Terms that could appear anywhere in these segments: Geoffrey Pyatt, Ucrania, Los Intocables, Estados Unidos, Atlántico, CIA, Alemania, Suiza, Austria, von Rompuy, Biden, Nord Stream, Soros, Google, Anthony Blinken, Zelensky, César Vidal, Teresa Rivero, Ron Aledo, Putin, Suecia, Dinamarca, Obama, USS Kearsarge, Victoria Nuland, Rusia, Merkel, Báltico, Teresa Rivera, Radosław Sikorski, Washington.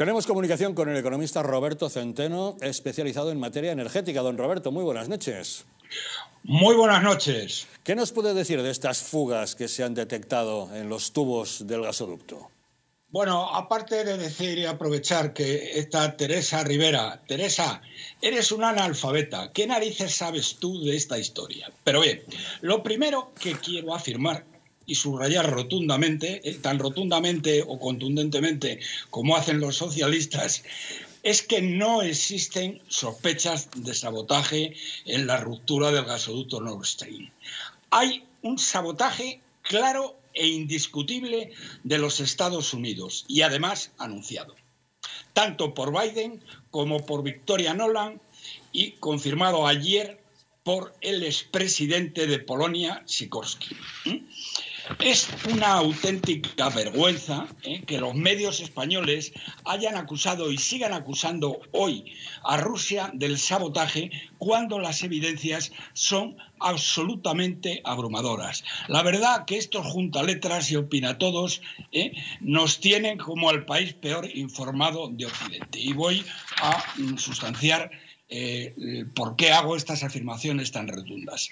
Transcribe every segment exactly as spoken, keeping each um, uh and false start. Tenemos comunicación con el economista Roberto Centeno, especializado en materia energética. Don Roberto, muy buenas noches. Muy buenas noches. ¿Qué nos puede decir de estas fugas que se han detectado en los tubos del gasoducto? Bueno, aparte de decir y aprovechar que esta Teresa Rivera... Teresa, eres una analfabeta. ¿Qué narices sabes tú de esta historia? Pero bien, lo primero que quiero afirmar y subrayar rotundamente, tan rotundamente o contundentemente como hacen los socialistas, es que no existen sospechas de sabotaje en la ruptura del gasoducto Nord Stream. Hay un sabotaje claro e indiscutible de los Estados Unidos y además anunciado, tanto por Biden como por Victoria Nuland y confirmado ayer por el expresidente de Polonia, Sikorski. ¿Mm? Es una auténtica vergüenza ¿eh? que los medios españoles hayan acusado y sigan acusando hoy a Rusia del sabotaje cuando las evidencias son absolutamente abrumadoras. La verdad que estos juntaletras y opinatodos ¿eh? nos tienen como al país peor informado de Occidente. Y voy a sustanciar eh, por qué hago estas afirmaciones tan rotundas.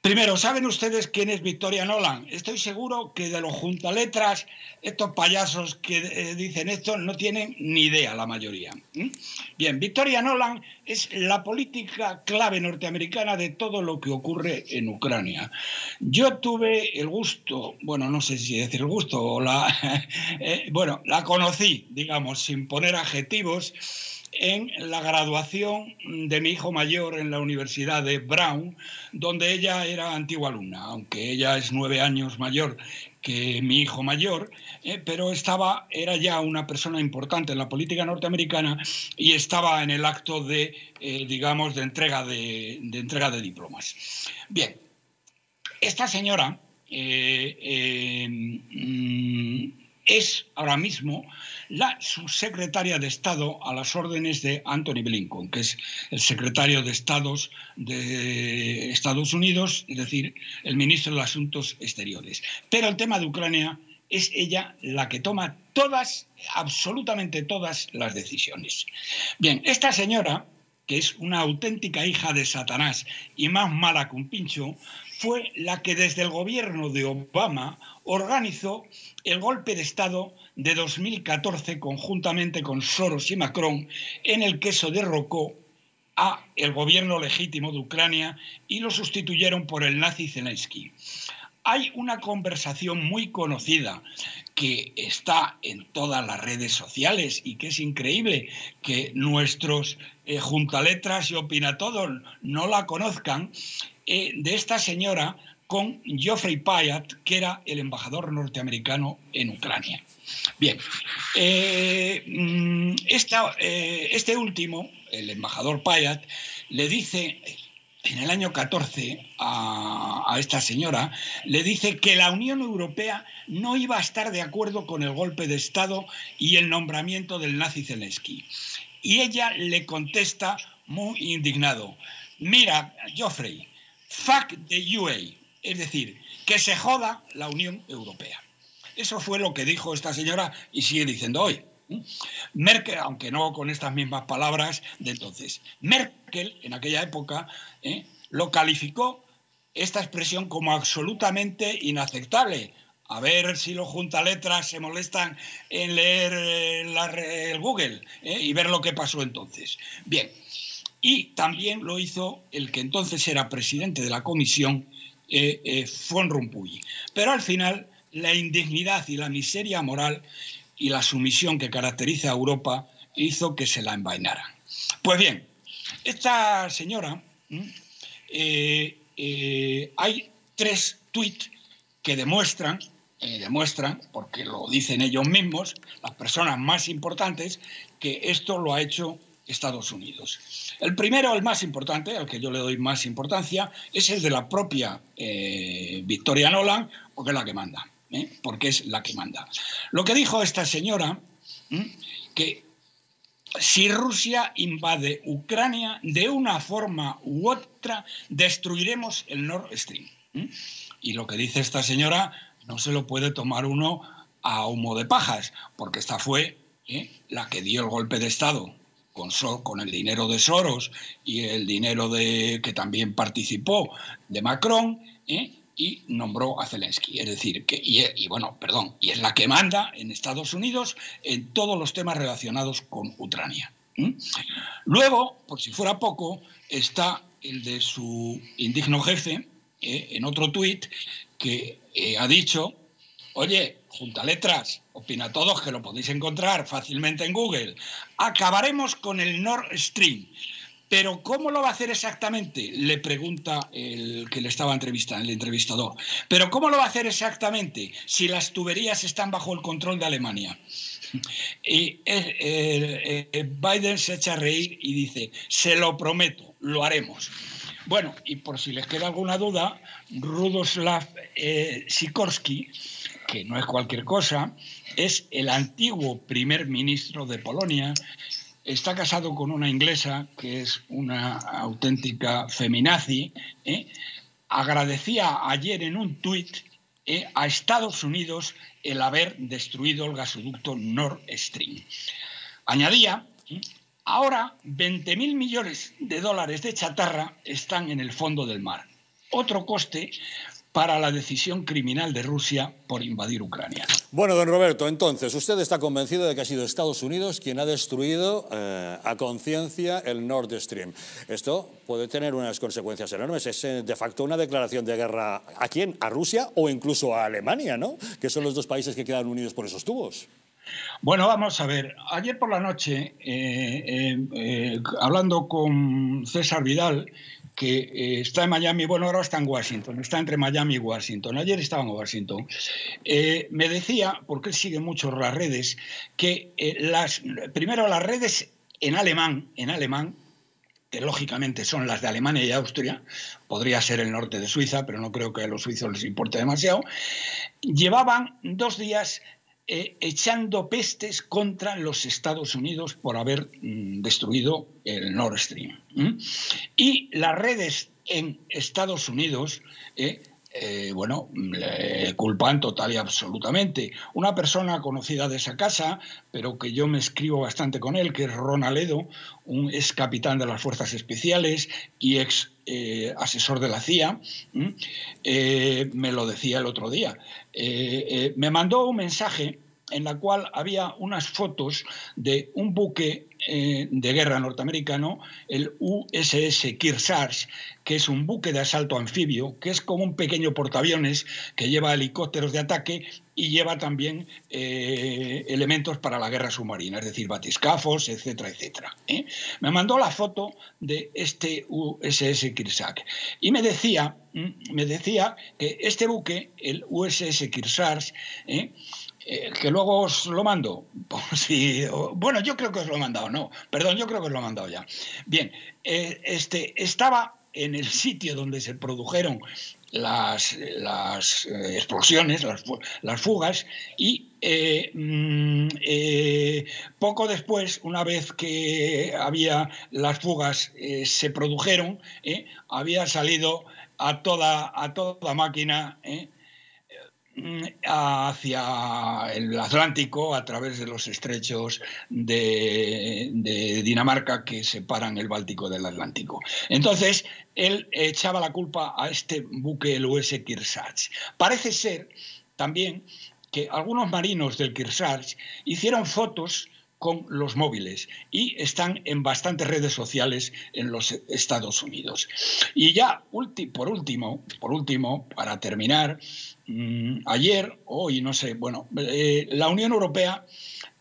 Primero, ¿saben ustedes quién es Victoria Nuland? Estoy seguro que de los juntaletras, estos payasos que eh, dicen esto, no tienen ni idea la mayoría. ¿Mm? Bien, Victoria Nuland es la política clave norteamericana de todo lo que ocurre en Ucrania. Yo tuve el gusto, bueno, no sé si decir el gusto, o la, eh, bueno, la conocí, digamos, sin poner adjetivos, en la graduación de mi hijo mayor en la Universidad de Brown, donde ella era antigua alumna, aunque ella es nueve años mayor que mi hijo mayor, eh, pero estaba, era ya una persona importante en la política norteamericana y estaba en el acto de, eh, digamos, de entrega de, de entrega de diplomas. Bien, esta señora eh, eh, es ahora mismo la subsecretaria de Estado a las órdenes de Anthony Blinken, que es el secretario de Estados de Estados Unidos, es decir, el ministro de Asuntos Exteriores. Pero el tema de Ucrania es ella la que toma todas, absolutamente todas las decisiones. Bien, esta señora, que es una auténtica hija de Satanás y más mala que un pincho, fue la que desde el gobierno de Obama organizó el golpe de Estado de dos mil catorce conjuntamente con Soros y Macron, en el que se derrocó a el gobierno legítimo de Ucrania y lo sustituyeron por el nazi Zelensky. Hay una conversación muy conocida que está en todas las redes sociales y que es increíble que nuestros eh, juntaletras y opinatodos no la conozcan, eh, de esta señora con Geoffrey Pyatt, que era el embajador norteamericano en Ucrania. Bien, eh, esta, eh, este último, el embajador Pyatt, le dice... En el año catorce a, a esta señora le dice que la Unión Europea no iba a estar de acuerdo con el golpe de Estado y el nombramiento del nazi Zelensky. Y ella le contesta muy indignado: mira, Geoffrey, fuck the U A, es decir, que se joda la Unión Europea. Eso fue lo que dijo esta señora y sigue diciendo hoy. Merkel, aunque no con estas mismas palabras de entonces. Merkel, en aquella época, ¿eh? lo calificó esta expresión como absolutamente inaceptable. A ver si los juntaletras se molestan en leer eh, la, el Google ¿eh? y ver lo que pasó entonces. Bien, y también lo hizo el que entonces era presidente de la Comisión, eh, eh, von Rompuy. Pero al final, la indignidad y la miseria moral y la sumisión que caracteriza a Europa hizo que se la envainara. Pues bien, esta señora, eh, eh, hay tres tuits que demuestran, eh, demuestran, porque lo dicen ellos mismos, las personas más importantes, que esto lo ha hecho Estados Unidos. El primero, el más importante, al que yo le doy más importancia, es el de la propia eh, Victoria Nuland, porque es la que manda. ¿Eh? porque es la que manda. Lo que dijo esta señora, ¿eh? que si Rusia invade Ucrania, de una forma u otra, destruiremos el Nord Stream. ¿Eh? Y lo que dice esta señora no se lo puede tomar uno a humo de pajas, porque esta fue ¿eh? La que dio el golpe de Estado con, Sor, con el dinero de Soros y el dinero de, que también participó de Macron, ¿eh? Y nombró a Zelensky. Es decir, que, y, y bueno, perdón, y es la que manda en Estados Unidos en todos los temas relacionados con Ucrania. ¿Mm? Luego, por si fuera poco, está el de su indigno jefe, eh, en otro tuit, que eh, ha dicho, oye, junta letras, opina todos, que lo podéis encontrar fácilmente en Google, acabaremos con el Nord Stream. Pero ¿cómo lo va a hacer exactamente? Le pregunta el que le estaba entrevistando, el entrevistador. Pero ¿cómo lo va a hacer exactamente si las tuberías están bajo el control de Alemania? Y eh, eh, Biden se echa a reír y dice, se lo prometo, lo haremos. Bueno, y por si les queda alguna duda, Radosław eh, Sikorski, que no es cualquier cosa, es el antiguo primer ministro de Polonia. Está casado con una inglesa que es una auténtica feminazi, ¿eh? Agradecía ayer en un tuit eh, a Estados Unidos el haber destruido el gasoducto Nord Stream. Añadía, ¿eh? Ahora veinte mil millones de dólares de chatarra están en el fondo del mar. Otro coste para la decisión criminal de Rusia por invadir Ucrania. Bueno, don Roberto, entonces, usted está convencido de que ha sido Estados Unidos quien ha destruido eh, a conciencia el Nord Stream. Esto puede tener unas consecuencias enormes. Es eh, de facto una declaración de guerra ¿a quién? ¿A Rusia o incluso a Alemania, no? Que son los dos países que quedan unidos por esos tubos. Bueno, vamos a ver. Ayer por la noche, eh, eh, eh, hablando con César Vidal, que eh, está en Miami, bueno, ahora está en Washington, está entre Miami y Washington, ayer estaba en Washington, eh, me decía, porque él sigue mucho las redes, que eh, las, primero las redes en alemán, en alemán, que lógicamente son las de Alemania y Austria, podría ser el norte de Suiza, pero no creo que a los suizos les importe demasiado, llevaban dos días Eh, echando pestes contra los Estados Unidos por haber mm, destruido el Nord Stream. ¿Mm? Y las redes en Estados Unidos, eh, eh, bueno, le culpan total y absolutamente. Una persona conocida de esa casa, pero que yo me escribo bastante con él, que es Ron Aledo, un ex capitán de las Fuerzas Especiales y ex Eh, asesor de la C I A, eh, me lo decía el otro día. Eh, eh, me mandó un mensaje en la cual había unas fotos de un buque eh, de guerra norteamericano, el U S S Kearsarge, que es un buque de asalto anfibio, que es como un pequeño portaaviones que lleva helicópteros de ataque y lleva también eh, elementos para la guerra submarina, es decir, batiscafos, etcétera, etcétera. ¿Eh? Me mandó la foto de este U S S Kearsarge y me decía, me decía que este buque, el U S S Kearsarge, ¿eh? Eh, que luego os lo mando, si, o, bueno, yo creo que os lo he mandado, no, perdón, yo creo que os lo he mandado ya. Bien, eh, este, estaba en el sitio donde se produjeron las, las eh, explosiones, las, las fugas, y eh, mm, eh, poco después, una vez que había las fugas eh, se produjeron, eh, había salido a toda, a toda máquina eh, hacia el Atlántico a través de los estrechos de, de Dinamarca que separan el Báltico del Atlántico. Entonces, él echaba la culpa a este buque, el U S S Kearsarge. Parece ser también que algunos marinos del Kearsarge hicieron fotos con los móviles y están en bastantes redes sociales en los Estados Unidos. Y ya por último, por último, para terminar, mmm, ayer, hoy, no sé, bueno, eh, la Unión Europea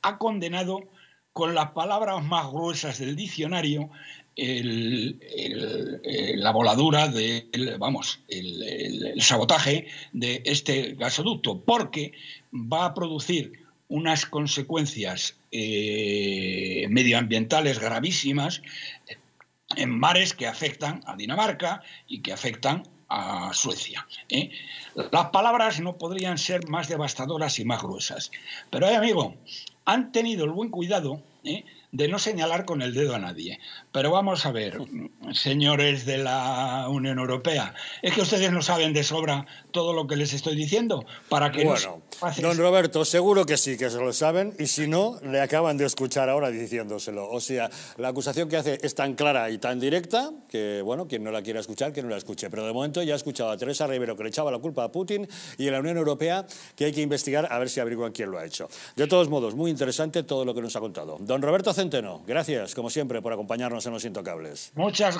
ha condenado con las palabras más gruesas del diccionario el, el, el, la voladura, de, el, vamos, el, el, el sabotaje de este gasoducto, porque va a producir unas consecuencias eh, medioambientales gravísimas en mares que afectan a Dinamarca y que afectan a Suecia. ¿eh? Las palabras no podrían ser más devastadoras y más gruesas. Pero, eh, amigo, han tenido el buen cuidado ¿eh? de no señalar con el dedo a nadie. Pero vamos a ver, señores de la Unión Europea, es que ustedes no saben de sobra todo lo que les estoy diciendo. Para que bueno, nos... don Roberto, seguro que sí, que se lo saben, y si no, le acaban de escuchar ahora diciéndoselo. O sea, la acusación que hace es tan clara y tan directa que, bueno, quien no la quiera escuchar, que no la escuche. Pero de momento ya ha escuchado a Teresa Rivero, que le echaba la culpa a Putin, y a la Unión Europea, que hay que investigar a ver si averiguan quién lo ha hecho. De todos modos, muy interesante todo lo que nos ha contado. Don Roberto Centeno, gracias, como siempre, por acompañarnos en Los Intocables. Muchas gracias.